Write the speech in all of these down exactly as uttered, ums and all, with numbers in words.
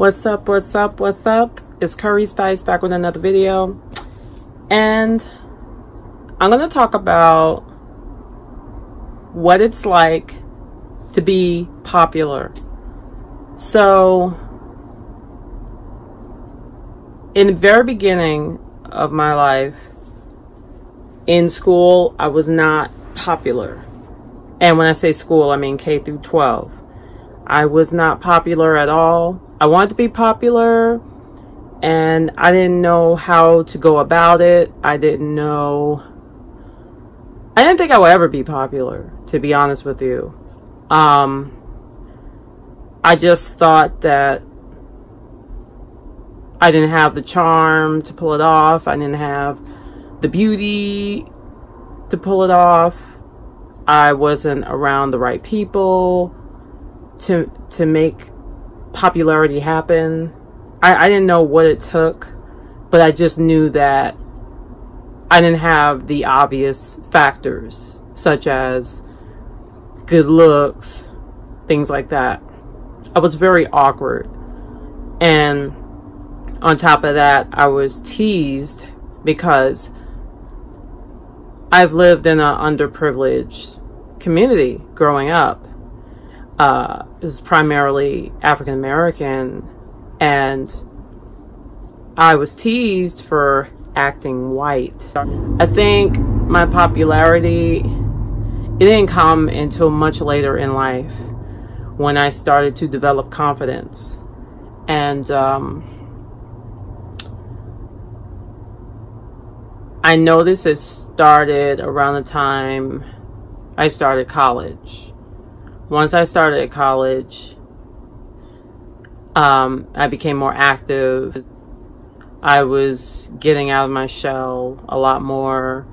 What's up, what's up, what's up? It's Currie Spice back with another video. And I'm gonna talk about what it's like to be popular. So in the very beginning of my life in school, I was not popular. And when I say school, I mean K through twelve. I was not popular at all. I wanted to be popular and I didn't know how to go about it. I didn't know, I didn't think I would ever be popular, to be honest with you. Um, I just thought that I didn't have the charm to pull it off. I didn't have the beauty to pull it off. I wasn't around the right people to to make popularity happen. I, I didn't know what it took, but I just knew that I didn't have the obvious factors, such as good looks, things like that. I was very awkward. And on top of that, I was teased because I've lived in an underprivileged community growing up. Uh, it was primarily African American, and I was teased for acting white. I think my popularity, it didn't come until much later in life, when I started to develop confidence. And um, I noticed it started around the time I started college. Once I started college, um, I became more active. I was getting out of my shell a lot more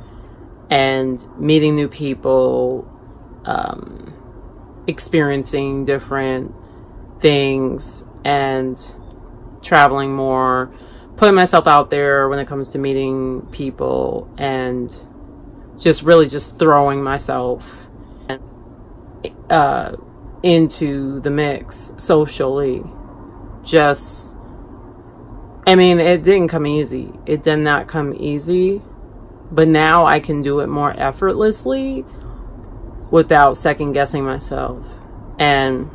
and meeting new people, um, experiencing different things and traveling more, putting myself out there when it comes to meeting people, and just really just throwing myself uh, into the mix socially. Just, I mean, it didn't come easy. It did not come easy, but now I can do it more effortlessly without second guessing myself. And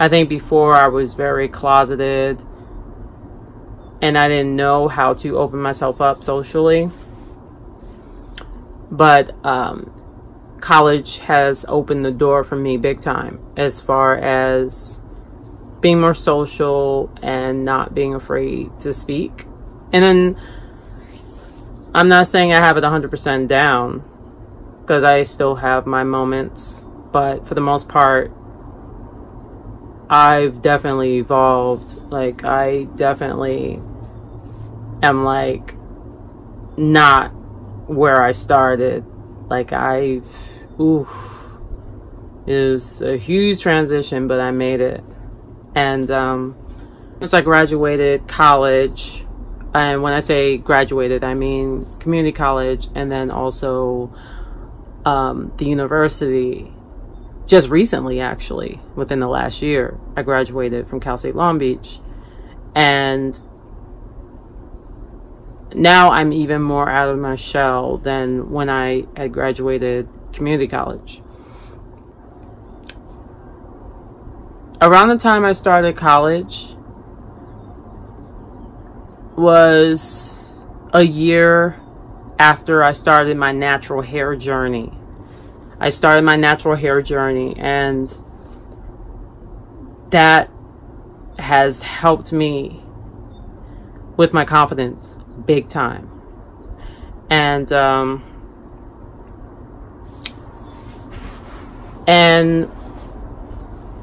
I think before I was very closeted and I didn't know how to open myself up socially, but um, college has opened the door for me big time as far as being more social and not being afraid to speak. And then I'm not saying I have it one hundred percent down, because I still have my moments, but for the most part, I've definitely evolved. Like, I definitely am, like, not where I started. Like, I've, oof, it was a huge transition, but I made it. And um, once I graduated college, and when I say graduated, I mean community college, and then also Um, the university, just recently, actually, within the last year, I graduated from Cal State Long Beach. And now I'm even more out of my shell than when I had graduated community college. Around the time I started college was a year after I started my natural hair journey. I started my natural hair journey, and that has helped me with my confidence big time. And um, and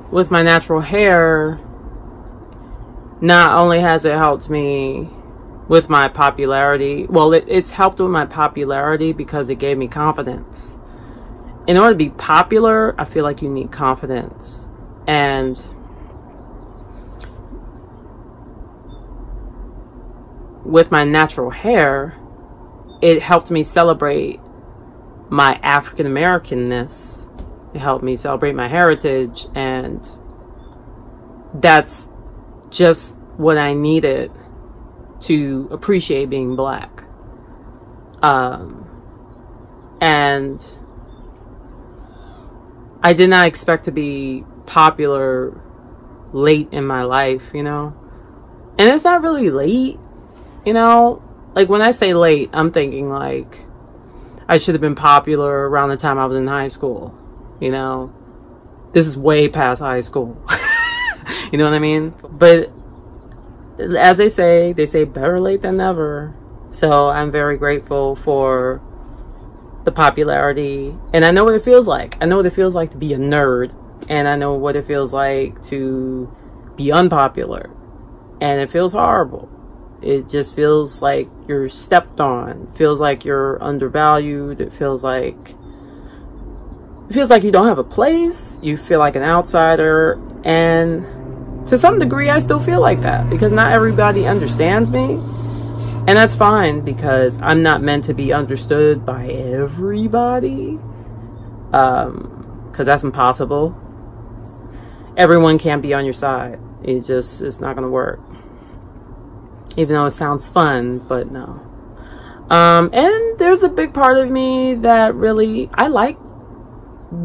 with my natural hair, not only has it helped me with my popularity, well, it, it's helped with my popularity because it gave me confidence. In order to be popular, I feel like you need confidence. And with my natural hair, it helped me celebrate my African Americanness. It helped me celebrate my heritage, and that's just what I needed to appreciate being Black. Um, and I did not expect to be popular late in my life, you know? And it's not really late, you know? Like, when I say late, I'm thinking, like, I should have been popular around the time I was in high school, you know? This is way past high school. You know what I mean? But as they say, they say better late than never. So I'm very grateful for the popularity. And I know what it feels like. I know what it feels like to be a nerd. And I know what it feels like to be unpopular. And it feels horrible. It just feels like you're stepped on. It feels like you're undervalued. It feels like it feels like you don't have a place. You feel like an outsider. And to some degree, I still feel like that, because not everybody understands me. And that's fine, because I'm not meant to be understood by everybody. Um, because that's impossible. Everyone can't be on your side. It just, it's not going to work. Even though it sounds fun, but no. Um, and there's a big part of me that really, I like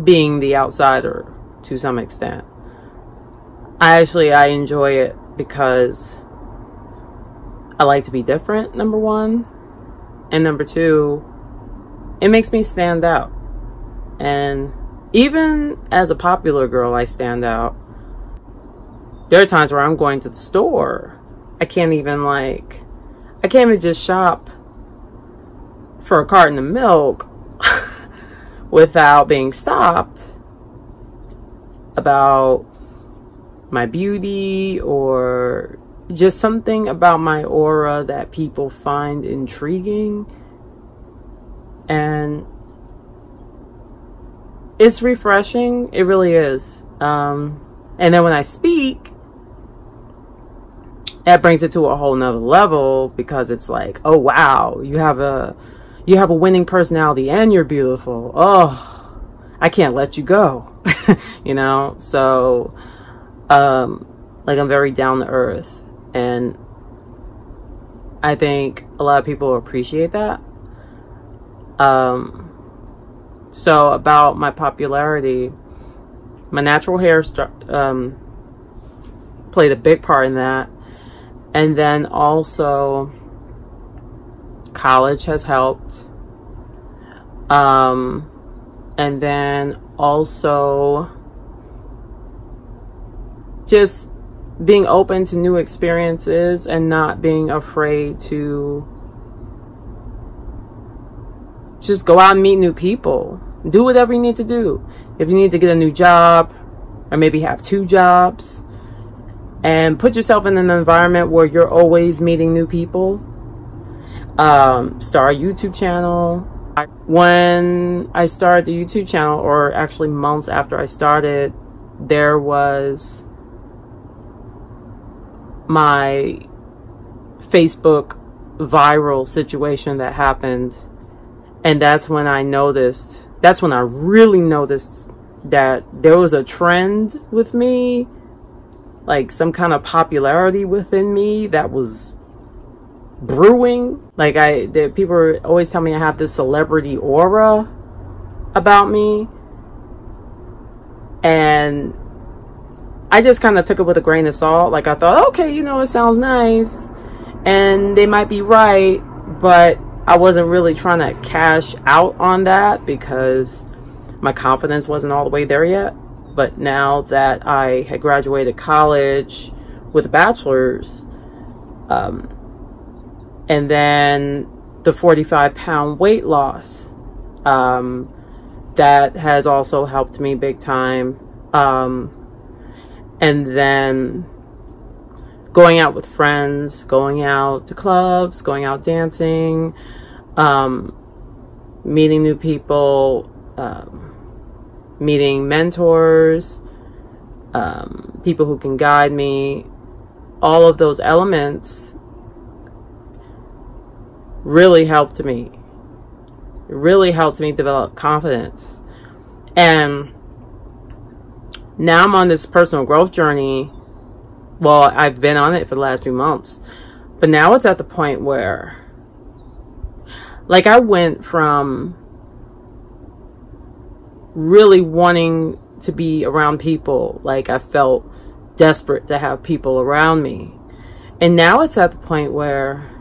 being the outsider to some extent. I actually, I enjoy it because I like to be different, number one. And number two, it makes me stand out. And even as a popular girl, I stand out. There are times where I'm going to the store. I can't even like, I can't even just shop for a carton of milk without being stopped about my beauty or just something about my aura that people find intriguing. And it's refreshing. It really is. Um, and then when I speak, that brings it to a whole nother level, because it's like, oh wow, you have a, you have a winning personality and you're beautiful. Oh, I can't let you go. You know? So, um, like, I'm very down to earth, and I think a lot of people appreciate that. Um, so about my popularity, my natural hair, um, played a big part in that. And then also, college has helped. Um, and then also, just being open to new experiences and not being afraid to just go out and meet new people. Do whatever you need to do. If you need to get a new job, or maybe have two jobs, and put yourself in an environment where you're always meeting new people. Um, start a YouTube channel. When I started the YouTube channel, or actually months after I started, there was my Facebook viral situation that happened. And that's when I noticed, that's when I really noticed that there was a trend with me. Like, some kind of popularity within me that was brewing. Like, I, the, people always tell me I have this celebrity aura about me. And I just kind of took it with a grain of salt. Like, I thought, okay, you know, it sounds nice. And they might be right. But I wasn't really trying to cash out on that, because my confidence wasn't all the way there yet. But now that I had graduated college with a bachelor's, um, and then the forty-five pound weight loss, um, that has also helped me big time. Um, and then going out with friends, going out to clubs, going out dancing, um, meeting new people, um, meeting mentors, um, people who can guide me, all of those elements really helped me. It really helped me develop confidence. And now I'm on this personal growth journey. Well, I've been on it for the last few months. But now it's at the point where, like, I went from really wanting to be around people. Like, I felt desperate to have people around me. And now it's at the point where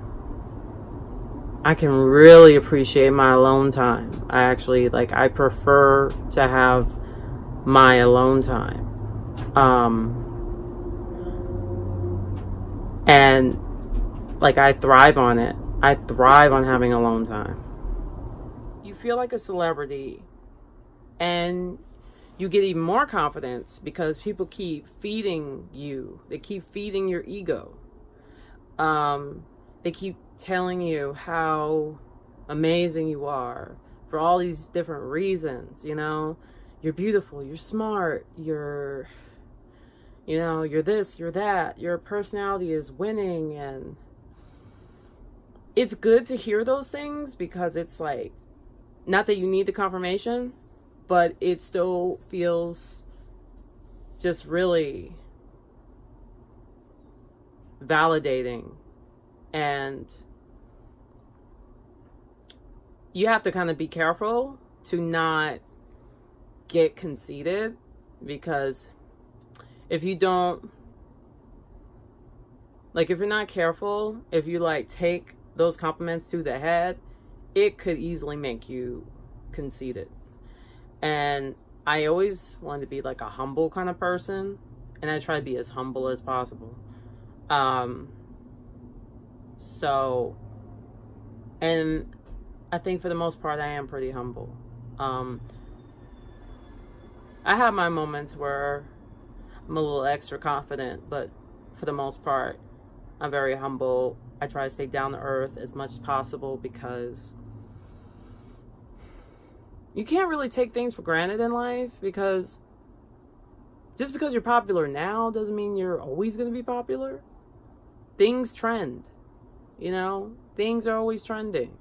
I can really appreciate my alone time. I actually, like, I prefer to have my alone time. Um, and, like, I thrive on it. I thrive on having alone time. You feel like a celebrity, and you get even more confidence because people keep feeding you. They keep feeding your ego. Um, they keep telling you how amazing you are for all these different reasons, you know? You're beautiful, you're smart, you're, you know, you're this, you're that, your personality is winning. And it's good to hear those things because it's like, not that you need the confirmation, but it still feels just really validating. And you have to kind of be careful to not get conceited, because if you don't, like, if you're not careful, if you like take those compliments to the head, it could easily make you conceited. And I always wanted to be like a humble kind of person, and I try to be as humble as possible. Um, so, and I think for the most part, I am pretty humble. Um, I have my moments where I'm a little extra confident, but for the most part, I'm very humble. I try to stay down to earth as much as possible because you can't really take things for granted in life, because just because you're popular now doesn't mean you're always going to be popular. Things trend, you know, things are always trending.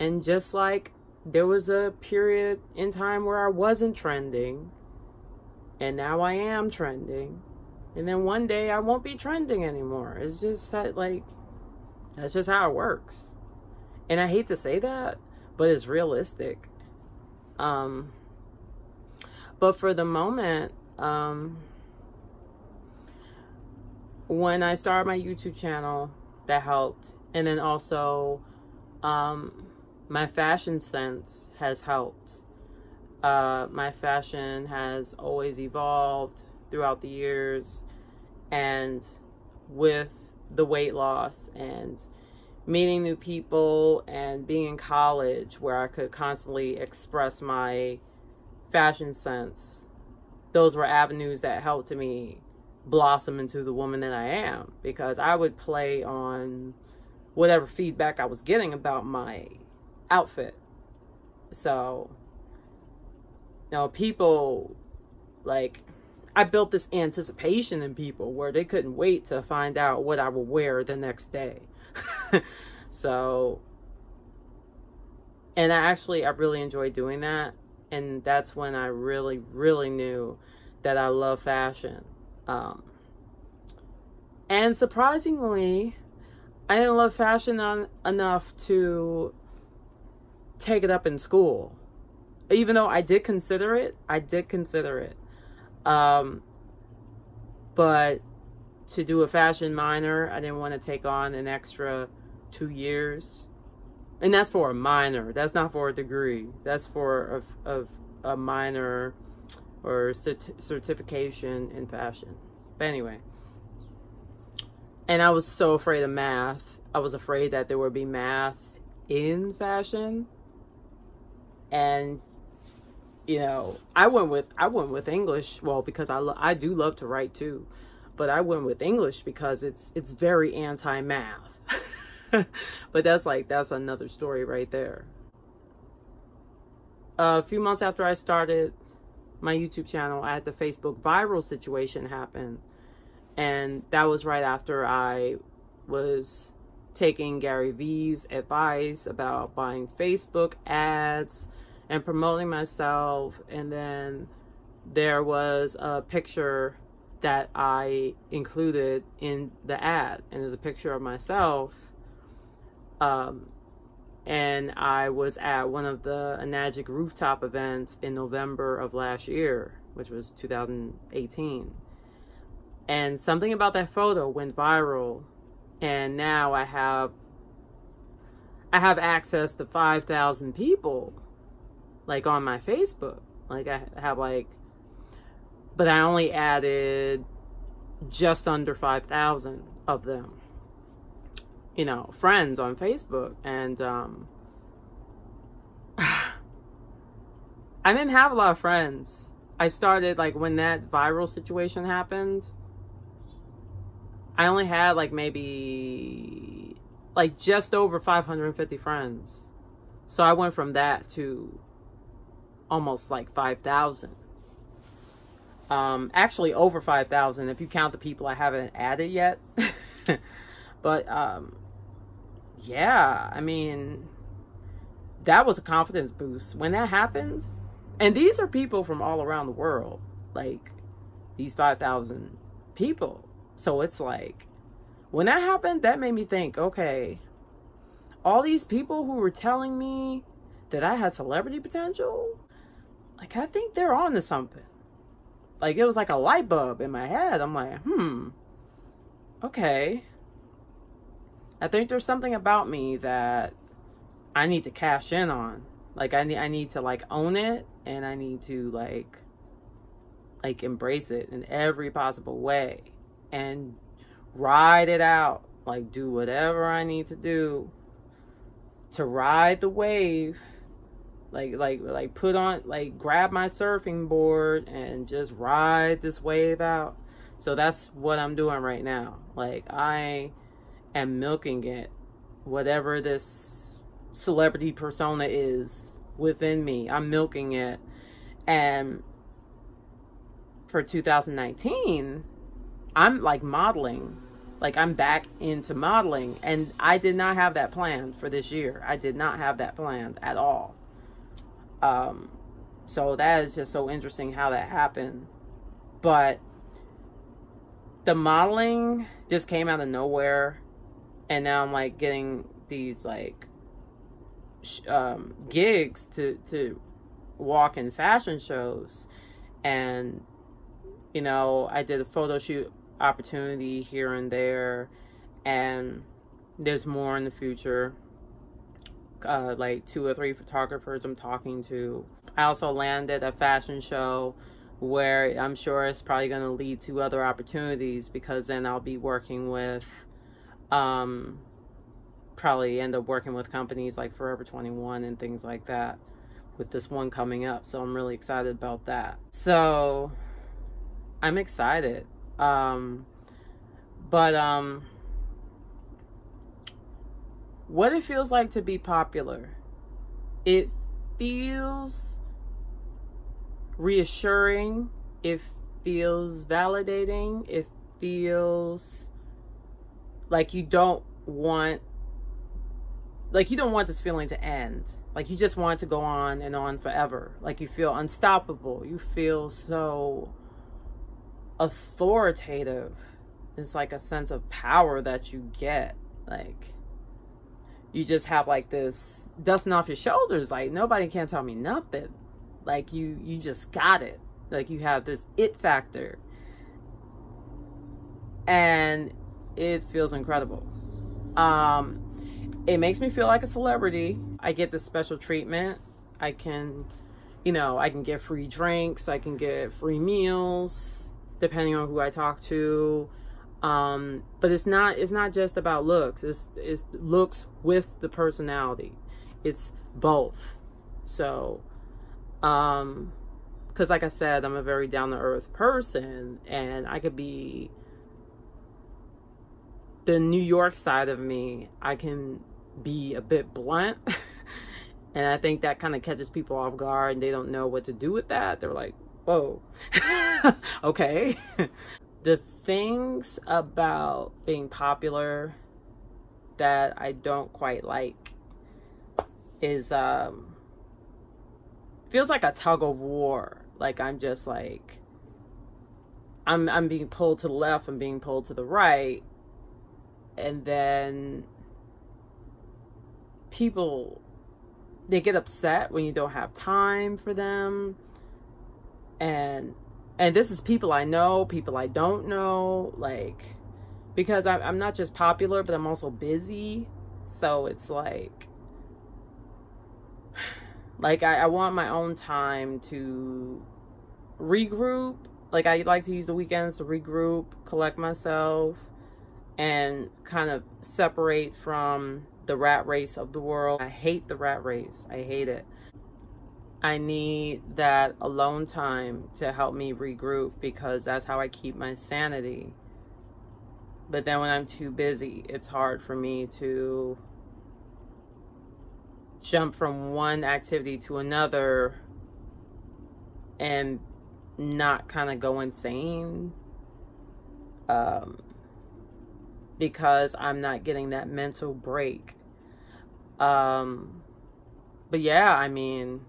And just like there was a period in time where I wasn't trending, and now I am trending. And then one day I won't be trending anymore. It's just that, like, that's just how it works. And I hate to say that, but it's realistic. Um, but for the moment, um, when I started my YouTube channel, that helped. And then also, um, my fashion sense has helped. Uh, my fashion has always evolved throughout the years, and with the weight loss and meeting new people and being in college where I could constantly express my fashion sense, those were avenues that helped me blossom into the woman that I am, because I would play on whatever feedback I was getting about my outfit. So, you know, people, like, I built this anticipation in people where they couldn't wait to find out what I would wear the next day. So, and I actually, I really enjoy doing that. And that's when I really, really knew that I love fashion. Um, and surprisingly, I didn't love fashion on, enough to take it up in school. Even though I did consider it, I did consider it. Um, but to do a fashion minor, I didn't want to take on an extra two years. And that's for a minor. That's not for a degree. That's for a, a, a minor or cert certification in fashion. But anyway, and I was so afraid of math. I was afraid that there would be math in fashion. And, you know, I went with, I went with English. Well, because I, lo I do love to write too, but I went with English because it's, it's very anti-math. But that's like, that's another story right there. A few months after I started my YouTube channel, I had the Facebook viral situation happen. And that was right after I was taking Gary Vee's advice about buying Facebook ads and promoting myself. And then there was a picture that I included in the ad, and there's a picture of myself. Um, and I was at one of the Enagic rooftop events in November of last year, which was two thousand eighteen. And something about that photo went viral, and now I have I have access to five thousand people, like, on my Facebook. Like, I have, like, but I only added just under five thousand of them, you know, friends on Facebook. And um, I didn't have a lot of friends. I started, like, when that viral situation happened, I only had, like, maybe, like, just over five hundred fifty friends. So I went from that to almost, like, five thousand. Um, actually, over five thousand if you count the people I haven't added yet. But, um, yeah, I mean, that was a confidence boost when that happened. And these are people from all around the world, like, these five thousand people. So it's like, when that happened, that made me think, okay, all these people who were telling me that I had celebrity potential, like, I think they're on to something. Like, it was like a light bulb in my head. I'm like, hmm, okay. I think there's something about me that I need to cash in on. Like, I need, I need to, like, own it, and I need to, like, like, embrace it in every possible way and ride it out. Like, do whatever I need to do to ride the wave. Like, like, like, put on, like, grab my surfing board and just ride this wave out. So that's what I'm doing right now. Like, I am milking it, whatever this celebrity persona is within me. I'm milking it. And for two thousand nineteen, I'm, like, modeling. Like, I'm back into modeling, and I did not have that planned for this year. I did not have that planned at all. Um, so that is just so interesting how that happened. But the modeling just came out of nowhere, and now I'm, like, getting these, like, um gigs to to walk in fashion shows. And, you know, I did a photo shoot opportunity here and there, and there's more in the future, uh like two or three photographers I'm talking to. I also landed a fashion show where I'm sure it's probably going to lead to other opportunities, because then I'll be working with um probably end up working with companies like Forever twenty-one and things like that, with this one coming up. So I'm really excited about that. So I'm excited. Um, but um, what it feels like to be popular, it feels reassuring. It feels validating. It feels like you don't want Like, you don't want this feeling to end. Like, you just want it to go on and on forever. Like, you feel unstoppable. You feel so authoritative. It's like a sense of power that you get. Like, you just have, like, this dusting off your shoulders. Like, nobody can tell me nothing. Like, you, you just got it. Like, you have this it factor. And it feels incredible. Um... It makes me feel like a celebrity. I get this special treatment. I can, you know, I can get free drinks. I can get free meals, depending on who I talk to. Um, but it's not, it's not just about looks. It's, it's looks with the personality. It's both. So, um, cause like I said, I'm a very down to earth person, and I could be the New York side of me. I can be a bit blunt. And I think that kind of catches people off guard, and they don't know what to do with that. They're like, whoa, okay. The things about being popular that I don't quite like is, um, feels like a tug of war. Like I'm just like, I'm, I'm being pulled to the left, I'm being pulled to the right. And then people, they get upset when you don't have time for them. And, and this is people I know, people I don't know, like, because I, I'm not just popular, but I'm also busy. So it's like, like I, I want my own time to regroup. Like I like to use the weekends to regroup, collect myself, and kind of separate from the rat race of the world. I hate the rat race. I hate it. I need that alone time to help me regroup because that's how I keep my sanity. But then when I'm too busy, it's hard for me to jump from one activity to another and not kind of go insane. Um, because I'm not getting that mental break. Um, but yeah, I mean,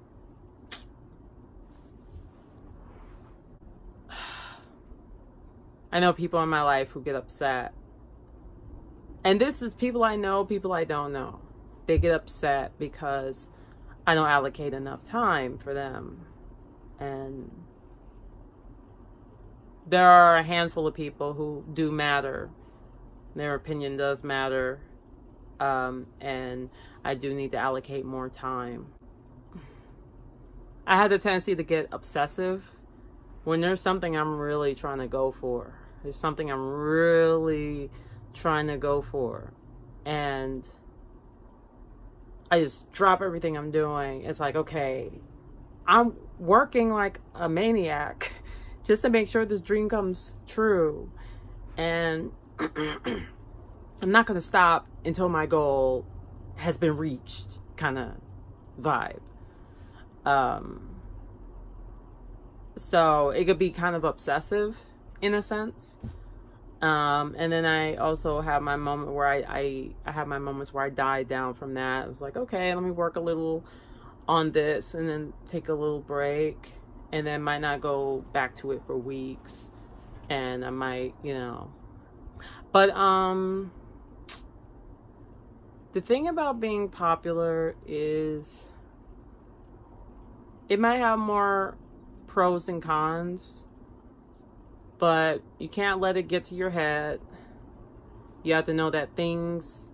I know people in my life who get upset. And this is people I know, people I don't know. They get upset because I don't allocate enough time for them. And there are a handful of people who do matter. Their opinion does matter. Um, and I do need to allocate more time. I had the tendency to get obsessive when there's something I'm really trying to go for. There's something I'm really trying to go for. And I just drop everything I'm doing. It's like, okay, I'm working like a maniac just to make sure this dream comes true. And I'm not going to stop until my goal has been reached, kind of vibe. Um, so it could be kind of obsessive in a sense. Um, and then I also have my moment where I, I, I have my moments where I die down from that. I was like, okay, let me work a little on this and then take a little break and then might not go back to it for weeks. And I might, you know, but, um, the thing about being popular is it might have more pros and cons, but you can't let it get to your head. You have to know that things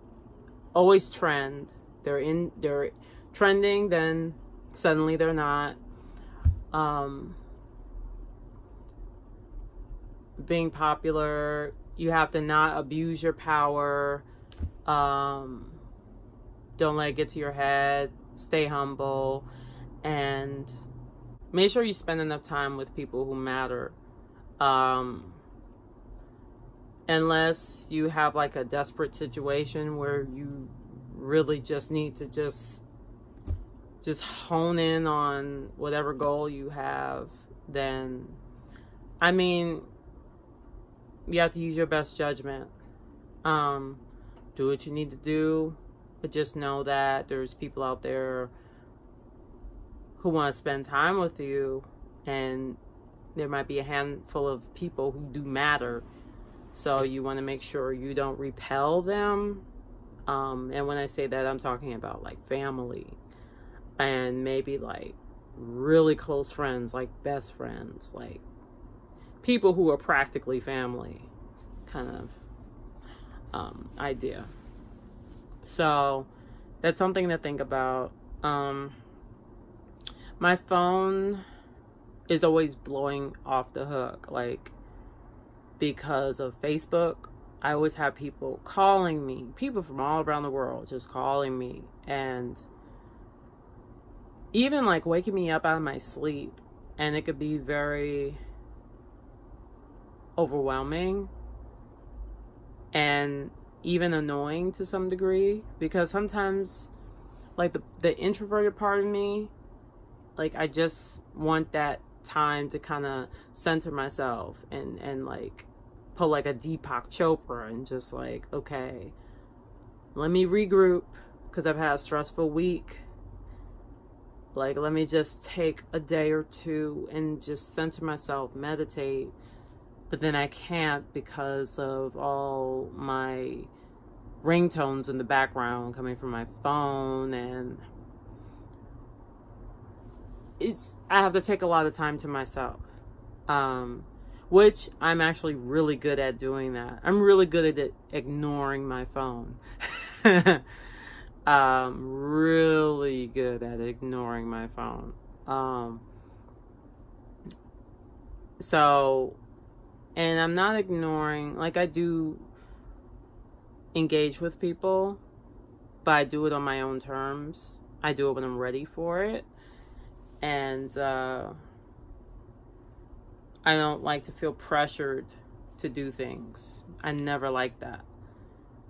always trend. They're in, they're trending, then suddenly they're not. Um, being popular, you have to not abuse your power. Um, don't let it get to your head. Stay humble and make sure you spend enough time with people who matter. Um, unless you have like a desperate situation where you really just need to just, just hone in on whatever goal you have, then, I mean, you have to use your best judgment. Um, do what you need to do, but just know that there's people out there who want to spend time with you, and there might be a handful of people who do matter. So you want to make sure you don't repel them. Um, and when I say that, I'm talking about like family and maybe like really close friends, like best friends, like people who are practically family kind of um, idea. So that's something to think about. Um, my phone is always blowing off the hook, like because of Facebook. I always have people calling me, people from all around the world just calling me, and even like waking me up out of my sleep, and it could be very overwhelming and even annoying to some degree, because sometimes like the, the introverted part of me, like I just want that time to kind of center myself and and like pull like a Deepak Chopra and just like, okay, let me regroup because I've had a stressful week. Like, let me just take a day or two and just center myself, meditate. But then I can't because of all my ringtones in the background coming from my phone, and it's, I have to take a lot of time to myself, um, which I'm actually really good at doing that. I'm really good at ignoring my phone. I'm really good at ignoring my phone. Um, so, and I'm not ignoring, like, I do engage with people, but I do it on my own terms. I do it when I'm ready for it. And uh, I don't like to feel pressured to do things. I never like that.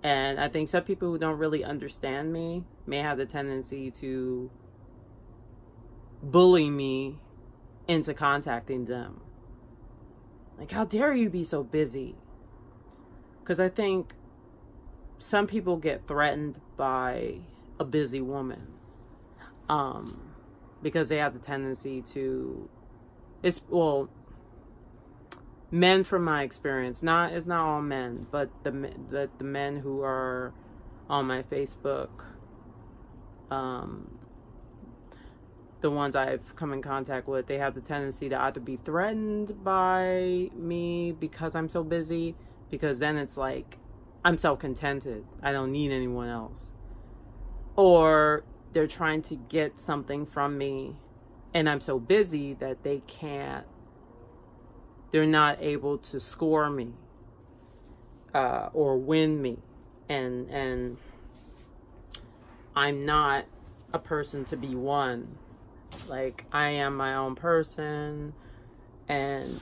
And I think some people who don't really understand me may have the tendency to bully me into contacting them. Like, how dare you be so busy? Because I think some people get threatened by a busy woman um, because they have the tendency to, it's, well, men from my experience, not it's not all men, but the that the men who are on my Facebook, um, the ones I've come in contact with, they have the tendency to either be threatened by me because I'm so busy, because then it's like I'm self-contented, I don't need anyone else, or they're trying to get something from me, and I'm so busy that they can't. They're not able to score me uh, or win me. And, and I'm not a person to be won. Like, I am my own person, and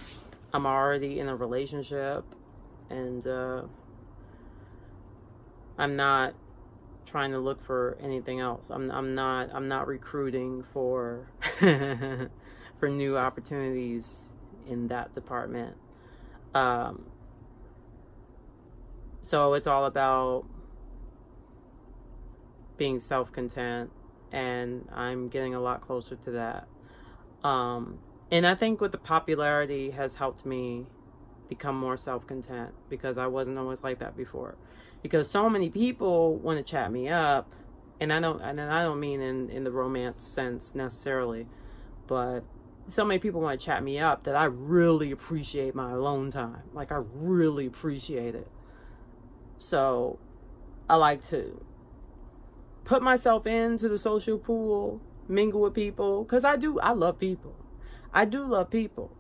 I'm already in a relationship, and uh, I'm not trying to look for anything else. I'm, I'm not, I'm not recruiting for, for new opportunities in that department. Um, so it's all about being self-content, and I'm getting a lot closer to that. Um, and I think with the popularity has helped me become more self-content, because I wasn't always like that before. Because so many people want to chat me up, and I don't, and I don't mean in, in the romance sense necessarily, but so many people want to chat me up that I really appreciate my alone time. Like, I really appreciate it. So I like to put myself into the social pool, mingle with people. Cause I do, I love people. I do love people.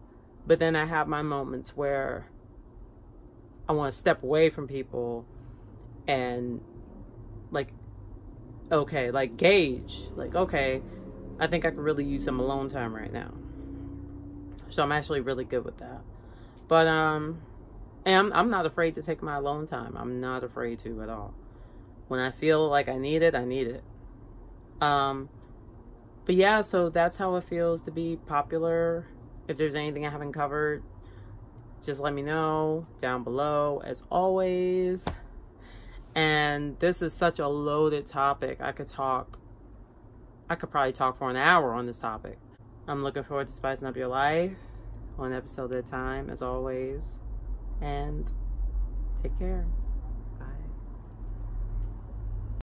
But then I have my moments where I want to step away from people and, like, okay, like gauge, like, okay, I think I could really use some alone time right now. So I'm actually really good with that. But, um, and I'm, I'm not afraid to take my alone time. I'm not afraid to at all. When I feel like I need it, I need it. Um, but yeah, so that's how it feels to be popular. If there's anything I haven't covered, just let me know down below as always. And this is such a loaded topic. I could talk, I could probably talk for an hour on this topic. I'm looking forward to spicing up your life one episode at a time, as always. And take care.